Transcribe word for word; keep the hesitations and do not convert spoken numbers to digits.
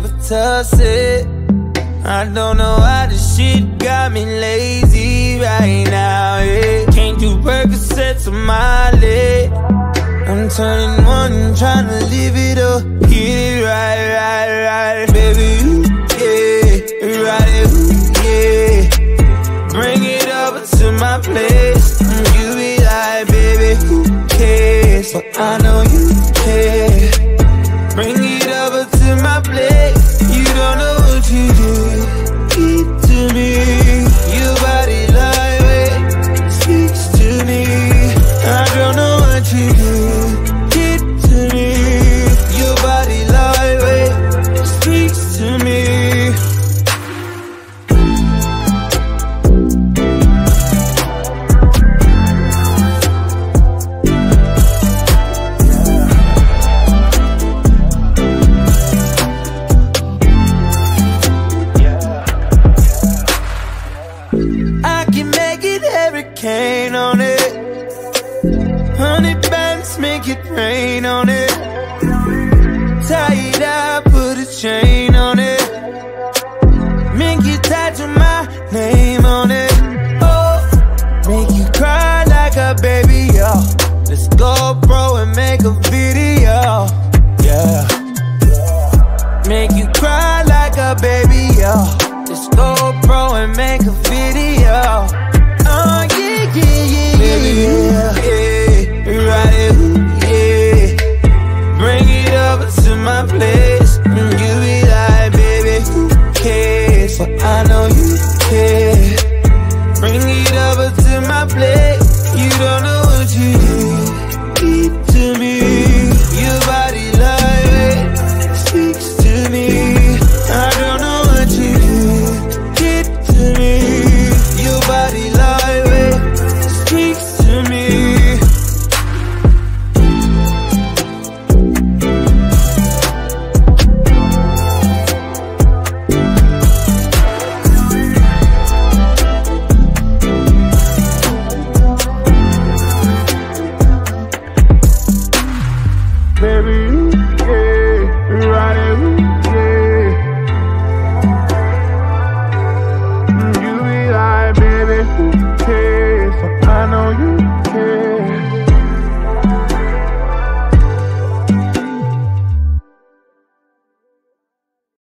Percocet. I don't know why this shit got me lazy right now, yeah. Can't do Percocet to Molly. I'm turning one, trying to live it up, get it right, right, right. Baby, ooh, yeah, ride it, ooh, yeah. Bring it over to my place, and you be like, baby, who cares? But I know you care. Bring it over to my place, you don't know what you did, it to me. Your body lightweight, speaks to me. I don't know what you did, it to me. Your body lightweight, speaks to me. Cane on it, hundred bands, make it rain on it. Tie it up, put a chain on it, make you tattoo my name on it. Oh, make you cry like a baby, yo. Let's go, bro, and make a video, yeah. Make you cry like a baby, yo. Let's go, bro, and make a video.